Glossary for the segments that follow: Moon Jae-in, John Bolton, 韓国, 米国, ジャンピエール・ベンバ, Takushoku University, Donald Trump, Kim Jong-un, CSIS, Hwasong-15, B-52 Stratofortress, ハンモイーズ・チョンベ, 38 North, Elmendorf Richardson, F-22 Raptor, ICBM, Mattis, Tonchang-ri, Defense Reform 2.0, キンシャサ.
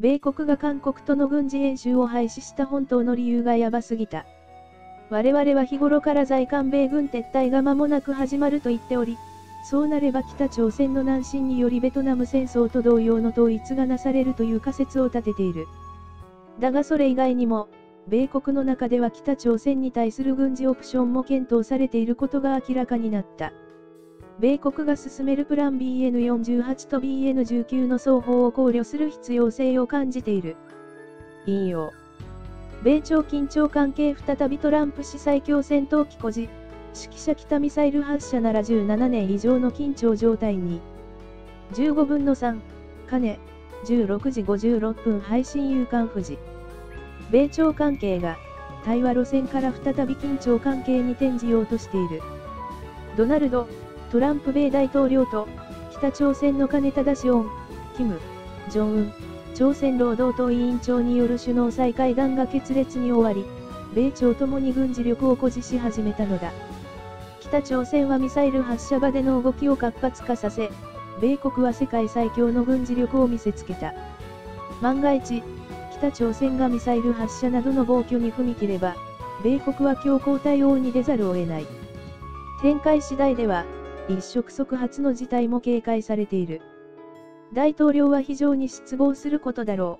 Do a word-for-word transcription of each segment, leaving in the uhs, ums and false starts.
米国が韓国との軍事演習を廃止した本当の理由がヤバすぎた。我々は日頃から在韓米軍撤退が間もなく始まると言っており、そうなれば北朝鮮の南進によりベトナム戦争と同様の統一がなされるという仮説を立てている。だがそれ以外にも、米国の中では北朝鮮に対する軍事オプションも検討されていることが明らかになった。米国が進めるプラン ビーエヌよんじゅうはち と ビーエヌじゅうきゅう の双方を考慮する必要性を感じている。引用。米朝緊張関係再びトランプ氏最強戦闘機誇示、指揮者北ミサイル発射ならじゅうななねん以上の緊張状態に。じゅうごぶんのさん、カネ、じゅうろくじごじゅうろっぷん配信夕刊富士。米朝関係が、対話路線から再び緊張関係に転じようとしている。ドナルド、トランプ米大統領と、北朝鮮の金正恩、キム・ジョンウン、朝鮮労働党委員長による首脳再会談が決裂に終わり、米朝ともに軍事力を誇示し始めたのだ。北朝鮮はミサイル発射場での動きを活発化させ、米国は世界最強の軍事力を見せつけた。万が一、北朝鮮がミサイル発射などの暴挙に踏み切れば、米国は強硬対応に出ざるを得ない。展開次第では、一触即発の事態も警戒されている。大統領は非常に失望することだろ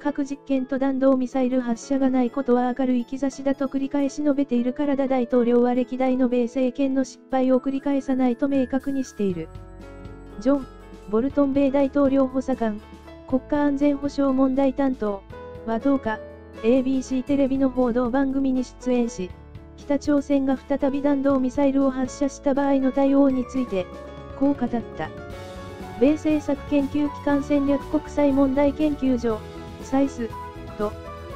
う。核実験と弾道ミサイル発射がないことは明るい兆しだと繰り返し述べているからだ。大統領は歴代の米政権の失敗を繰り返さないと明確にしている。ジョン・ボルトン米大統領補佐官、国家安全保障問題担当はとおか、エービーシー テレビの報道番組に出演し、北朝鮮が再び弾道ミサイルを発射した場合の対応について、こう語った。米政策研究機関戦略国際問題研究所、サイス、と、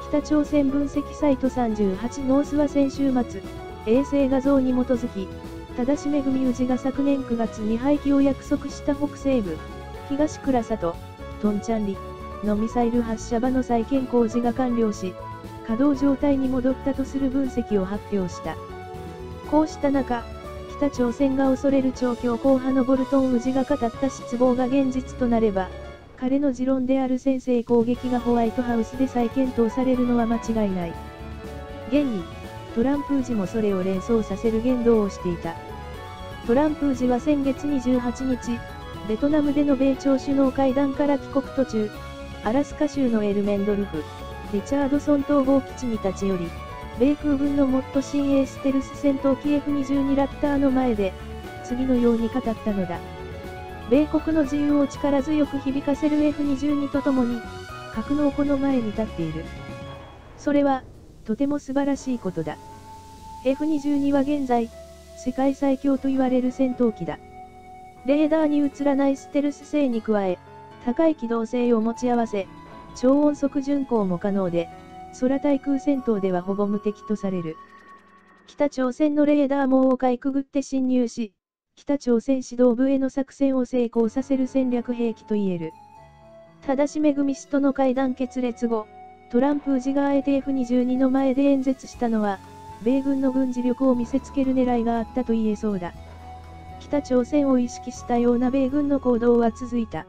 北朝鮮分析サイトさんじゅうはちノースは先週末、衛星画像に基づき、正しめぐみ氏が昨年くがつに廃棄を約束した北西部、東倉里、トンチャンリのミサイル発射場の再建工事が完了し、稼働状態に戻ったとする分析を発表した。こうした中、北朝鮮が恐れる超強硬派のボルトン氏が語った失望が現実となれば、彼の持論である先制攻撃がホワイトハウスで再検討されるのは間違いない。現に、トランプ氏もそれを連想させる言動をしていた。トランプ氏は先月にじゅうはちにち、ベトナムでの米朝首脳会談から帰国途中、アラスカ州のエルメンドルフ、リチャードソン統合基地に立ち寄り、米空軍のモット新鋭ステルス戦闘機 エフにじゅうに ラプターの前で、次のように語ったのだ。米国の自由を力強く響かせる エフにじゅうに とともに、格納庫の前に立っている。それは、とても素晴らしいことだ。エフにじゅうに は現在、世界最強と言われる戦闘機だ。レーダーに映らないステルス性に加え、高い機動性を持ち合わせ、超音速巡航も可能で、空対空戦闘ではほぼ無敵とされる。北朝鮮のレーダー網をかいくぐって侵入し、北朝鮮指導部への作戦を成功させる戦略兵器と言える。ただしめぐみ氏との会談決裂後、トランプ氏があえて エフにじゅうに の前で演説したのは、米軍の軍事力を見せつける狙いがあったと言えそうだ。北朝鮮を意識したような米軍の行動は続いた。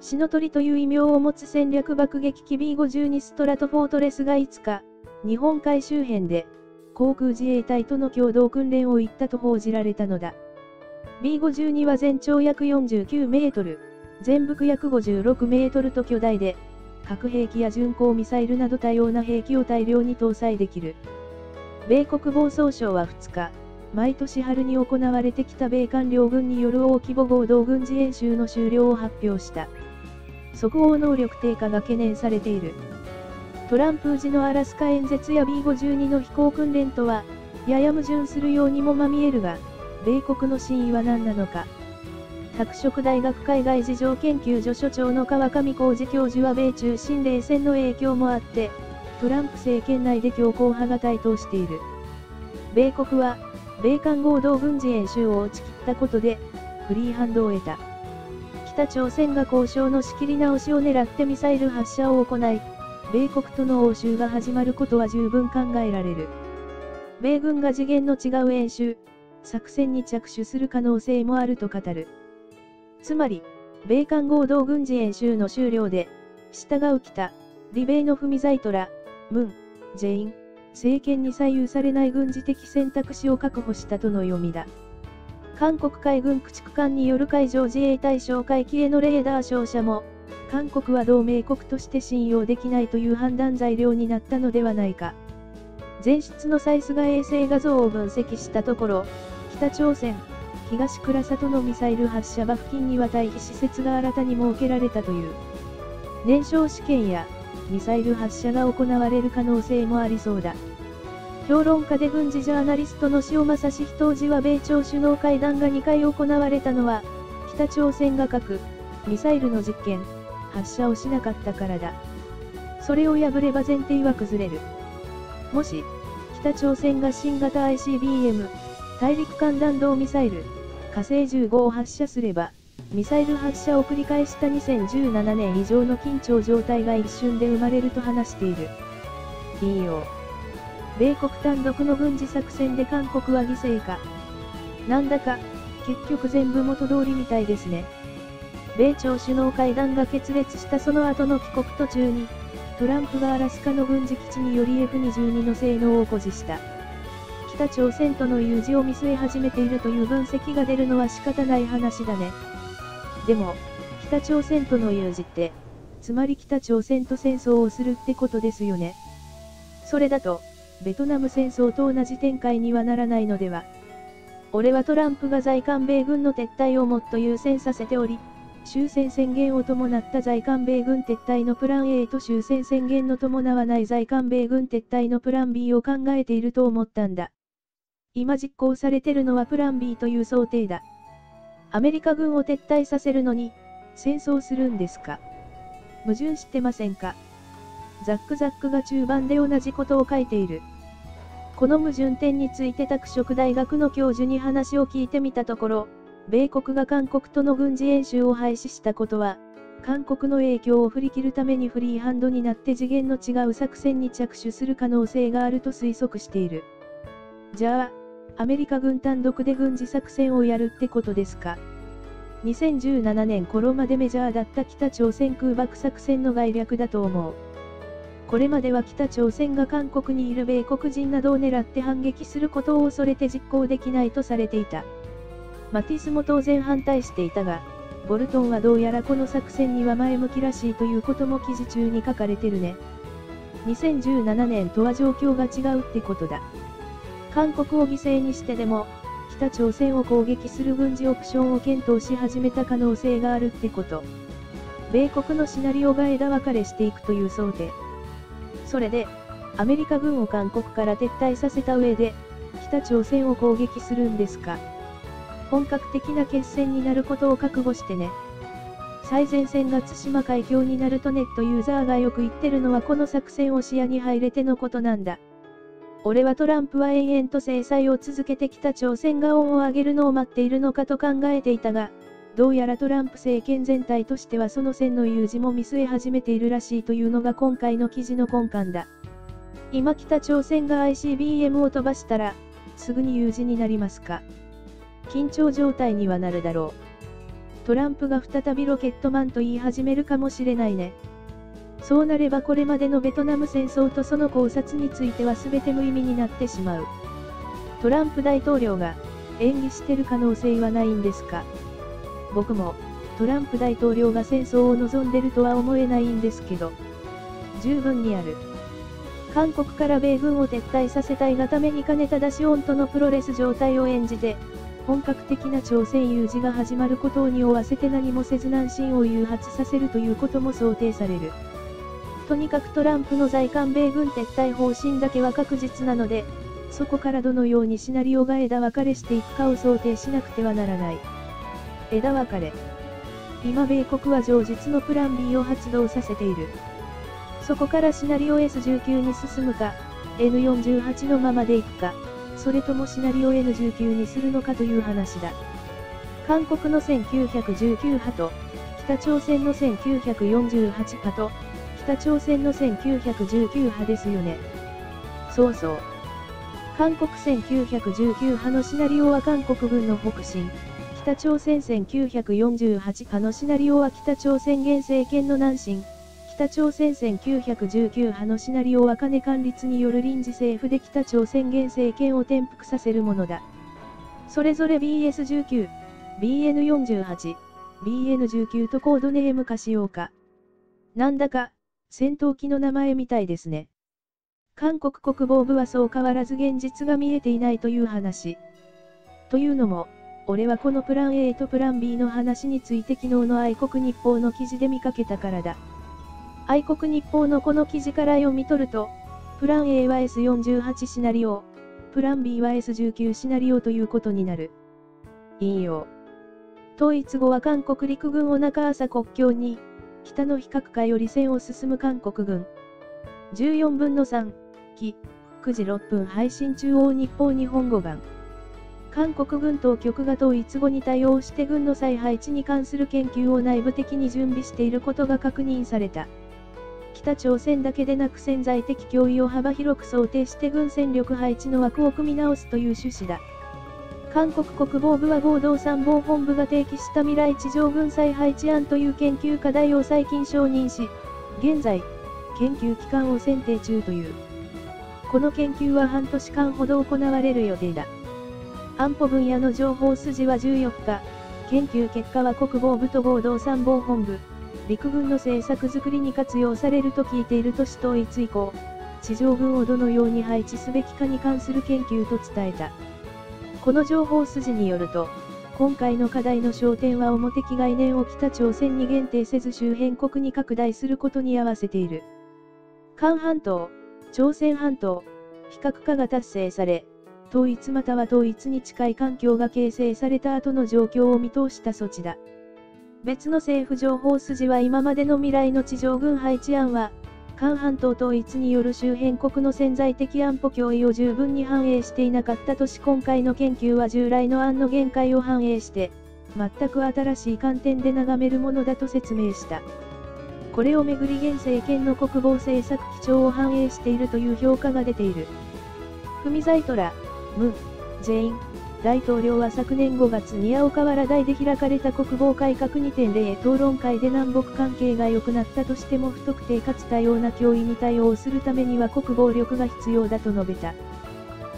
死の鳥という異名を持つ戦略爆撃機 ビーごじゅうに ストラトフォートレスがいつか、日本海周辺で、航空自衛隊との共同訓練を行ったと報じられたのだ。ビーごじゅうに は全長約よんじゅうきゅうメートル、全幅約ごじゅうろくメートルと巨大で、核兵器や巡航ミサイルなど多様な兵器を大量に搭載できる。米国防総省はふつか、毎年春に行われてきた米韓両軍による大規模合同軍事演習の終了を発表した。即応能力低下が懸念されている。トランプ氏のアラスカ演説や ビーごじゅうに の飛行訓練とは、やや矛盾するようにもまみえるが、米国の真意は何なのか。拓殖大学海外事情研究所所長の川上浩二教授は米中新冷戦の影響もあって、トランプ政権内で強硬派が台頭している。米国は、米韓合同軍事演習を打ち切ったことで、フリーハンドを得た。北朝鮮が交渉の仕切り直しを狙ってミサイル発射を行い、米国との応酬が始まることは十分考えられる。米軍が次元の違う演習、作戦に着手する可能性もあると語る。つまり、米韓合同軍事演習の終了で、従う北、リベイノフミザイトラ、ムン、ジェイン、政権に左右されない軍事的選択肢を確保したとの読みだ。韓国海軍駆逐艦による海上自衛隊哨戒機へのレーダー照射も、韓国は同盟国として信用できないという判断材料になったのではないか。前出のサイスが衛星画像を分析したところ、北朝鮮、東倉里のミサイル発射場付近には退避施設が新たに設けられたという。燃焼試験やミサイル発射が行われる可能性もありそうだ。評論家で軍事ジャーナリストの塩正史当時は米朝首脳会談がにかい行われたのは、北朝鮮が核・ミサイルの実験、発射をしなかったからだ。それを破れば前提は崩れる。もし、北朝鮮が新型 アイシービーエム、大陸間弾道ミサイル、火星じゅうごを発射すれば、ミサイル発射を繰り返したにせんじゅうななねん以上の緊張状態が一瞬で生まれると話している。金曜、米国単独の軍事作戦で韓国は犠牲か。なんだか、結局全部元通りみたいですね。米朝首脳会談が決裂したその後の帰国途中に、トランプがアラスカの軍事基地により エフにじゅうに の性能を誇示した。北朝鮮との友好を見据え始めているという分析が出るのは仕方ない話だね。でも、北朝鮮との友好って、つまり北朝鮮と戦争をするってことですよね。それだと、ベトナム戦争と同じ展開にはならないのでは。俺はトランプが在韓米軍の撤退をもっと優先させており、終戦宣言を伴った在韓米軍撤退のプラン エー と終戦宣言の伴わない在韓米軍撤退のプラン ビー を考えていると思ったんだ。今実行されてるのはプラン ビー という想定だ。アメリカ軍を撤退させるのに、戦争するんですか。矛盾してませんか。ザックザックが中盤で同じことを書いている。この矛盾点について拓殖大学の教授に話を聞いてみたところ、米国が韓国との軍事演習を廃止したことは、韓国の影響を振り切るためにフリーハンドになって次元の違う作戦に着手する可能性があると推測している。じゃあ、アメリカ軍単独で軍事作戦をやるってことですか。にせんじゅうななねん頃までメジャーだった北朝鮮空爆作戦の概略だと思う。これまでは北朝鮮が韓国にいる米国人などを狙って反撃することを恐れて実行できないとされていた。マティスも当然反対していたが、ボルトンはどうやらこの作戦には前向きらしいということも記事中に書かれてるね。にせんじゅうななねんとは状況が違うってことだ。韓国を犠牲にしてでも、北朝鮮を攻撃する軍事オプションを検討し始めた可能性があるってこと。米国のシナリオが枝分かれしていくという想定。それで、アメリカ軍を韓国から撤退させた上で、北朝鮮を攻撃するんですか。本格的な決戦になることを覚悟してね。最前線が対馬海峡になるとネットユーザーがよく言ってるのはこの作戦を視野に入れてのことなんだ。俺はトランプは延々と制裁を続けて北朝鮮が恩を上げるのを待っているのかと考えていたが、どうやらトランプ政権全体としてはその線の有事も見据え始めているらしいというのが今回の記事の根幹だ。今北朝鮮が アイシービーエム を飛ばしたら、すぐに有事になりますか。緊張状態にはなるだろう。トランプが再びロケットマンと言い始めるかもしれないね。そうなればこれまでのベトナム戦争とその考察については全て無意味になってしまう。トランプ大統領が演技してる可能性はないんですか。僕もトランプ大統領が戦争を望んでるとは思えないんですけど、十分にある。韓国から米軍を撤退させたいがために金田し音とのプロレス状態を演じて、本格的な朝鮮有事が始まることを匂わせて何もせず南進を誘発させるということも想定される。とにかくトランプの在韓米軍撤退方針だけは確実なので、そこからどのようにシナリオが枝分かれしていくかを想定しなくてはならない。枝分かれ。今米国は上述のプラン ビー を発動させている。そこからシナリオ エスじゅうきゅう に進むか、エヌよんじゅうはち のままでいくか、それともシナリオ エヌじゅうきゅう にするのかという話だ。韓国のせんきゅうひゃくじゅうきゅう派と、北朝鮮のせんきゅうひゃくよんじゅうはち派と、北朝鮮のせんきゅうひゃくじゅうきゅう派ですよね。そうそう。韓国せんきゅうひゃくじゅうきゅう派のシナリオは韓国軍の北進、北朝鮮せんきゅうひゃくよんじゅうはち派のシナリオは北朝鮮現政権の南進、北朝鮮せんきゅうひゃくじゅうきゅう波のシナリオは金管律による臨時政府で北朝鮮現政権を転覆させるものだ。それぞれ ビーエスじゅうきゅう、ビーエヌよんじゅうはち、ビーエヌじゅうきゅう とコードネーム化しようか。なんだか、戦闘機の名前みたいですね。韓国国防部はそう変わらず現実が見えていないという話。というのも、俺はこのプラン エー とプラン ビー の話について昨日の愛国日報の記事で見かけたからだ。愛国日報のこの記事から読み取ると、プラン エー は エスよんじゅうはち シナリオ、プラン ビー は エスじゅうきゅう シナリオということになる。引用。統一後は韓国陸軍を中朝国境に、北の非核化より線を進む韓国軍。じゅうよんぶんのさん、き、くじろっぷん配信中央日報日本語版。韓国軍当局が統一後に対応して軍の再配置に関する研究を内部的に準備していることが確認された。北朝鮮だけでなく潜在的脅威を幅広く想定して軍戦力配置の枠を組み直すという趣旨だ。韓国国防部は合同参謀本部が提起した未来地上軍再配置案という研究課題を最近承認し、現在、研究期間を選定中という。この研究は半年間ほど行われる予定だ。安保分野の情報筋はじゅうよっか、研究結果は国防部と合同参謀本部、陸軍の政策づくりに活用されると聞いている都市統一以降、地上軍をどのように配置すべきかに関する研究と伝えた。この情報筋によると、今回の課題の焦点は主的概念を北朝鮮に限定せず周辺国に拡大することに合わせている。韓半島、朝鮮半島、非核化が達成され、統一または統一に近い環境が形成された後の状況を見通した措置だ。別の政府情報筋は今までの未来の地上軍配置案は、韓半島統一による周辺国の潜在的安保脅威を十分に反映していなかったとし、今回の研究は従来の案の限界を反映して、全く新しい観点で眺めるものだと説明した。これをめぐり現政権の国防政策基調を反映しているという評価が出ている。フミザイトラムン・ジェイン大統領は昨年ごがつに青瓦台で開かれた国防改革 にてんゼロ 討論会で南北関係が良くなったとしても不特定かつ多様な脅威に対応するためには国防力が必要だと述べた。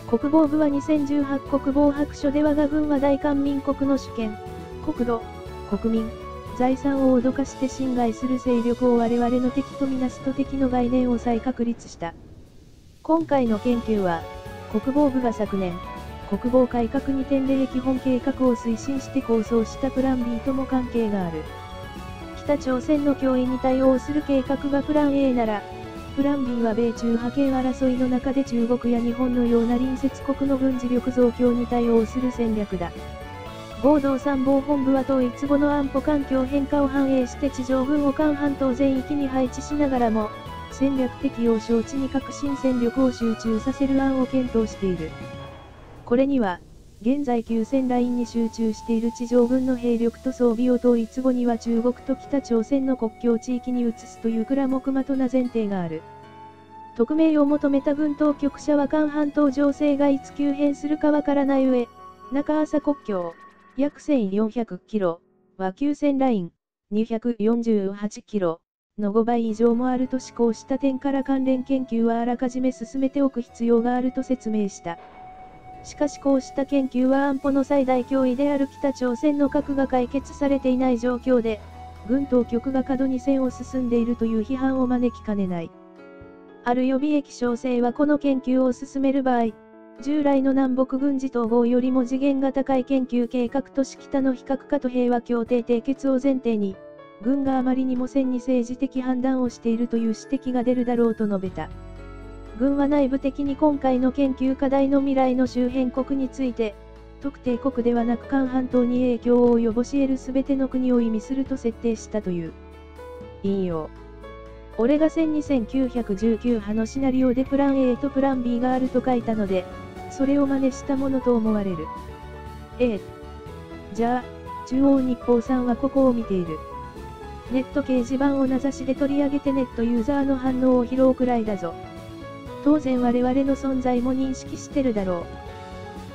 国防部はにせんじゅうはち国防白書で我が軍は大韓民国の主権、国土、国民、財産を脅かして侵害する勢力を我々の敵とみなすと敵の概念を再確立した。今回の研究は、国防部が昨年、国防改革 にてんゼロ 基本計画を推進して構想したプラン ビー とも関係がある。北朝鮮の脅威に対応する計画がプラン エー なら、プラン ビー は米中覇権争いの中で中国や日本のような隣接国の軍事力増強に対応する戦略だ。合同参謀本部は統一後の安保環境変化を反映して地上軍を韓半島全域に配置しながらも、戦略的要衝地に革新戦力を集中させる案を検討している。これには、現在休戦ラインに集中している地上軍の兵力と装備を統一後には中国と北朝鮮の国境地域に移すという蔵目まとな前提がある。匿名を求めた軍当局者は韓半島情勢がいつ急変するかわからない上、中朝国境、約せんよんひゃくキロは休戦ライン、にひゃくよんじゅうはちキロのごばい以上もあると思考した点から関連研究はあらかじめ進めておく必要があると説明した。しかしこうした研究は安保の最大脅威である北朝鮮の核が解決されていない状況で、軍当局が過度に線を進んでいるという批判を招きかねない。ある予備役将生はこの研究を進める場合、従来の南北軍事統合よりも次元が高い研究計画とし北の非核化と平和協定締結を前提に、軍があまりにも戦に政治的判断をしているという指摘が出るだろうと述べた。軍は内部的に今回の研究課題の未来の周辺国について、特定国ではなく韓半島に影響を及ぼし得る全ての国を意味すると設定したという。引用。俺がせんきゅうひゃくじゅうきゅう波のシナリオでプラン エー とプラン ビー があると書いたので、それを真似したものと思われる。A、じゃあ、中央日報さんはここを見ている。ネット掲示板を名指しで取り上げてネットユーザーの反応を拾うくらいだぞ。当然我々の存在も認識してるだろ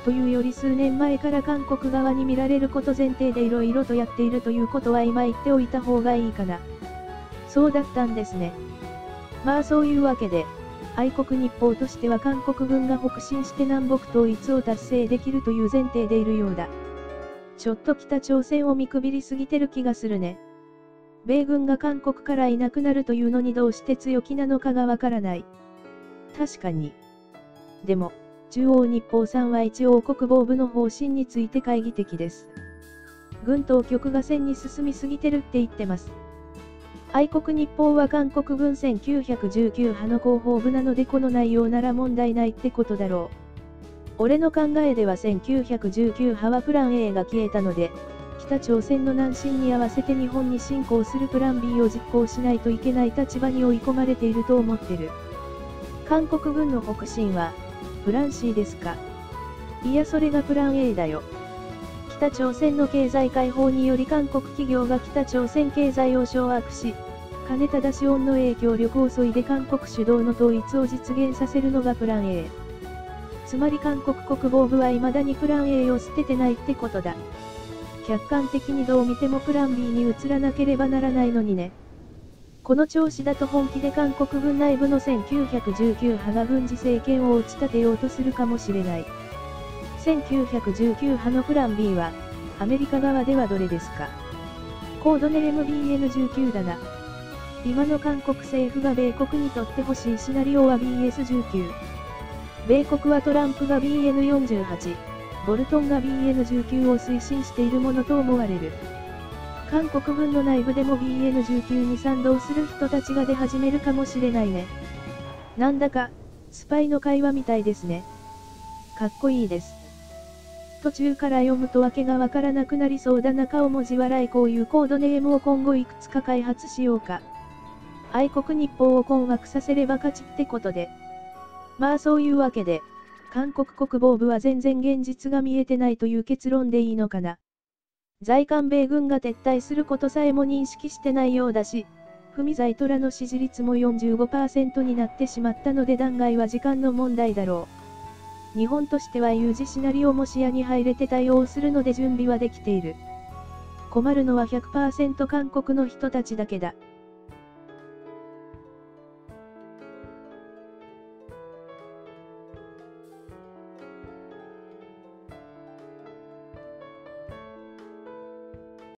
う。というより数年前から韓国側に見られること前提でいろいろとやっているということは今言っておいた方がいいかな。そうだったんですね。まあそういうわけで、愛国日報としては韓国軍が北進して南北統一を達成できるという前提でいるようだ。ちょっと北朝鮮を見くびりすぎてる気がするね。米軍が韓国からいなくなるというのにどうして強気なのかがわからない。確かに。でも、中央日報さんは一応国防部の方針について懐疑的です。軍当局が戦に進みすぎてるって言ってます。愛国日報は韓国軍せんきゅうひゃくじゅうきゅう派の広報部なのでこの内容なら問題ないってことだろう。俺の考えではせんきゅうひゃくじゅうきゅう派はプラン エー が消えたので、北朝鮮の南進に合わせて日本に侵攻するプラン ビー を実行しないといけない立場に追い込まれていると思ってる。韓国軍の北進は、プラン シー ですか。いやそれがプラン エー だよ。北朝鮮の経済解放により韓国企業が北朝鮮経済を掌握し、金正氏恩の影響力を削いで韓国主導の統一を実現させるのがプラン エー。つまり韓国国防部は未だにプラン エー を捨ててないってことだ。客観的にどう見てもプラン ビー に移らなければならないのにね。この調子だと本気で韓国軍内部のせんきゅうひゃくじゅうきゅう派が軍事政権を打ち立てようとするかもしれない。せんきゅうひゃくじゅうきゅう派のプラン ビー は、アメリカ側ではどれですか。コードネーム ビーエヌじゅうきゅう だな。今の韓国政府が米国にとってほしいシナリオは ビーエスじゅうきゅう。米国はトランプが ビーエヌよんじゅうはち、ボルトンが ビーエヌじゅうきゅう を推進しているものと思われる。韓国軍の内部でも ビーエヌじゅうきゅう に賛同する人たちが出始めるかもしれないね。なんだか、スパイの会話みたいですね。かっこいいです。途中から読むとわけがわからなくなりそうだな顔文字笑い。こういうコードネームを今後いくつか開発しようか。愛国日報を困惑させれば勝ちってことで。まあそういうわけで、韓国国防部は全然現実が見えてないという結論でいいのかな。在韓米軍が撤退することさえも認識してないようだし、文在寅の支持率も よんじゅうごパーセント になってしまったので弾劾は時間の問題だろう。日本としては有事シナリオも視野に入れて対応するので準備はできている。困るのは ひゃくパーセント 韓国の人たちだけだ。